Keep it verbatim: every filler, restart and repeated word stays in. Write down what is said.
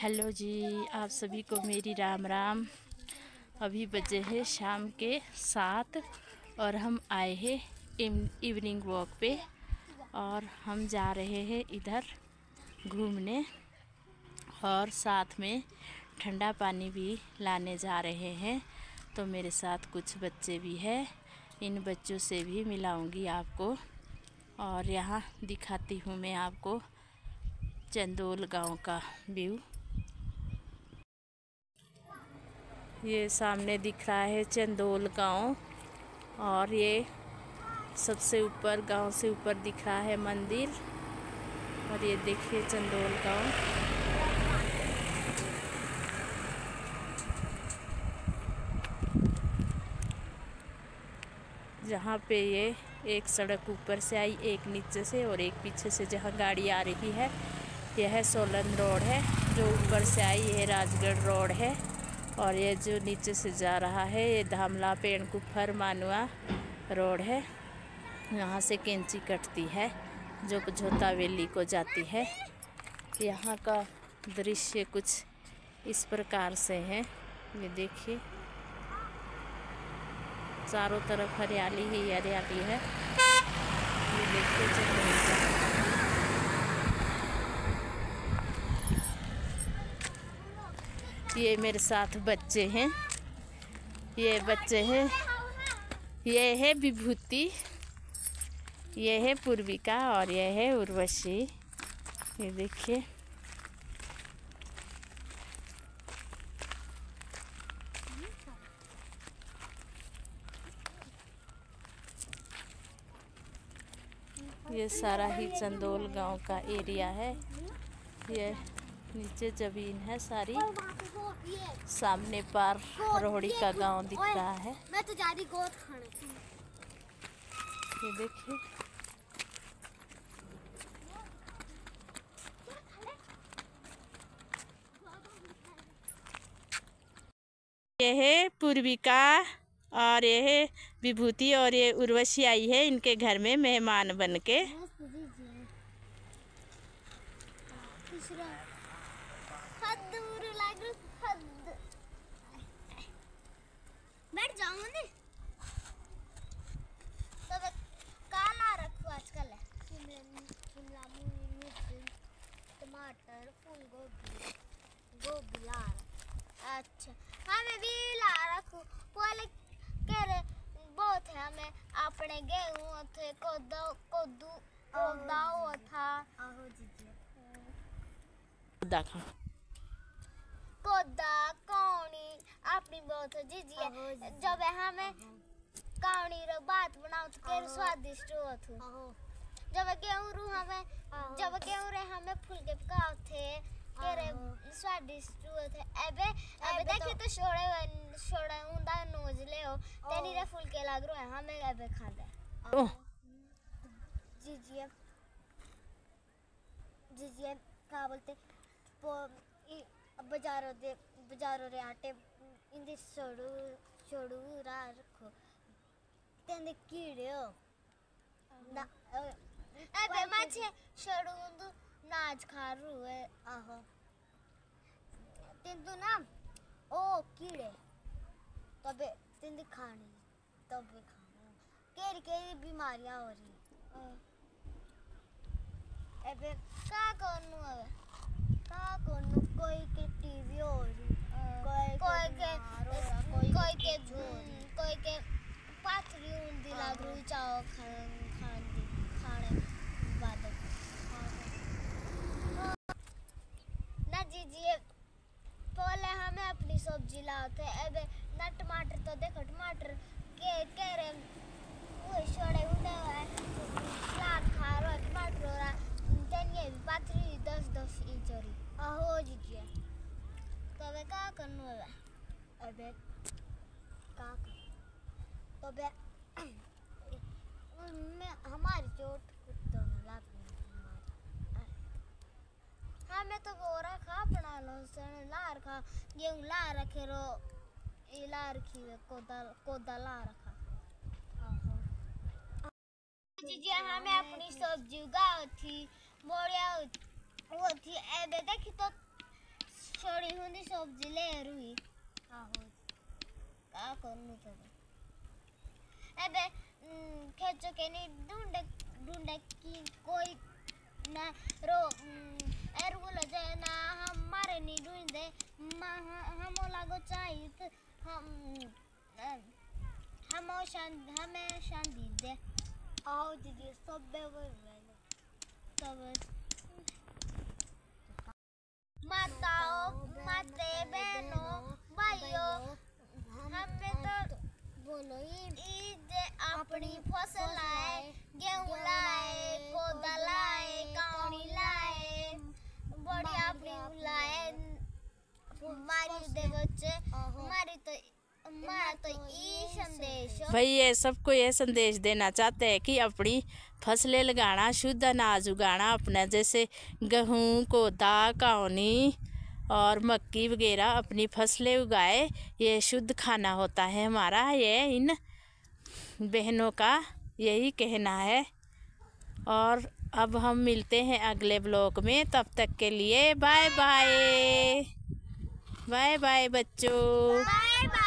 Hello जी, आप सभी को मेरी राम राम। अभी बजे हैं शाम के सात और हम आए हैं इवनिंग वॉक पे और हम जा रहे हैं इधर घूमने और साथ में ठंडा पानी भी लाने जा रहे हैं। तो मेरे साथ कुछ बच्चे भी हैं, इन बच्चों से भी मिलाऊंगी आपको। और यहाँ दिखाती हूँ मैं आपको चंदोल गांव का व्यू। ये सामने दिख रहा है चंदोल गांव और ये सबसे ऊपर गांव से ऊपर दिख रहा है मंदिर। और ये देखिए चंदोल गांव। जहाँ पे ये एक सड़क ऊपर से आई, एक नीचे से और एक पीछे से जहाँ गाड़ी आ रही है। यह सोलन रोड है जो ऊपर से आई, यह राजगढ़ रोड है। और ये जो नीचे से जा रहा है ये धामला पेड़कुफर मानुआ रोड है। यहाँ से कैंची कटती है जो झोतावेली को जाती है। यहाँ का दृश्य कुछ इस प्रकार से है, ये देखिए। चारों तरफ हरियाली ही हरियाली है। ये देखिए ये मेरे साथ बच्चे हैं, ये बच्चे हैं। ये है विभूति, ये है पूर्विका और ये है उर्वशी। ये देखिए ये सारा ही चंदोल गांव का एरिया है। ये नीचे जमीन है सारी, सामने पार रोहड़ी का गांव दिख रहा है। मैं तो जा रही गोद खाने। ये देखिए ये है पूर्विका और ये है विभूति और ये उर्वशी आई है इनके घर में मेहमान बन के। बैठ जाऊं ने तो काला रखो आजकल है। शिमला मिर्च, टमाटर, फूल गोभी, गोभी ला अच्छा हमें भी ला रखो बोले कर बहुत है। हमें अपने गेहूं थे को दो को दू को दाओ था आहो जीजी देखा कोदा कौनी अपनी बहुत जीजी है। जब हमें कौनी रो बात बनाओ तो केर स्वादिष्ट होत हो। जब गेहूं रो हमें जब गेहूं रे हमें फूल के पकाओ थे केर स्वादिष्ट होत है। अबे अबे देखिए तो छोड़े छोड़े हुंदा नोज ले हो तेनी रे फूल के लाग रो है हमें अबे खा दे जीजी जीजी का बोलते बाजारों दे बाजारों रे आटे इंदे छोड़ू छोड़ू रा रखो तेंदे कीड़े हो ना अबे माछे छोड़ू दू नाच खारू है आहो तेंदू ना ओ कीड़े तबे तेंदे खानी तबे खाऊं केरी केरी बीमारियां हो रही अबे का करनू अबे का करनू कोई के टीवी और कोई कोई के कोई के झूल कोई के पाथरी उंदी लागरू चाओ खान खान दी खाने बाद ना जीजी पहले हमें अपनी सब्जी लाते अबे ना टमाटर तो देखो टमाटर के के रे वो छोड़े उड़े है लात खा रो टमाटर और तनिए पाथरी दस दस इंचरी आहो जीजिया तबे का करनु है अबे का तबे मैं हमारी चोट कुत्तों ने लात मारी। हाँ मैं तो बोरा खा बना लो सने लार खा गेहूं ला रखे रो ये ला रखी है कोदल कोदल ला रखा आहो जीजिया हमें अपनी सब्जी उगाओ थी मोड़िया वो थी ए बेटा की तो थोड़ी हुंदी सब्जी ले रुई आहो का करनु तो अबे खेचो के नहीं ढूंढ ढूंढ की कोई ना रो एरगुल जाए ना हमारे नहीं ढूंढे हम लागो चाहिए हम हम शांत हमें शांति दे आओ दीदी सब बेवर वाले सब माताओं, माते बहनों, भाइयों, हमें तो बोलो ही अपनी फसल लाए, गेहूँ लाए, कोदा लाए, काउनी लाए, बड़ी अपनी लाए, हमारी दे बच्चे, हमारी तो हमारा तो ये संदेश भाई ये सबको ये संदेश देना चाहते हैं कि अपनी फसलें लगाना, शुद्ध अनाज उगाना अपना, जैसे गेहूँ, कोदा, काउनी और मक्की वगैरह अपनी फसलें उगाए। ये शुद्ध खाना होता है हमारा, ये इन बहनों का यही कहना है। और अब हम मिलते हैं अगले ब्लॉग में, तब तक के लिए बाय बाय बाय बाय बच्चों।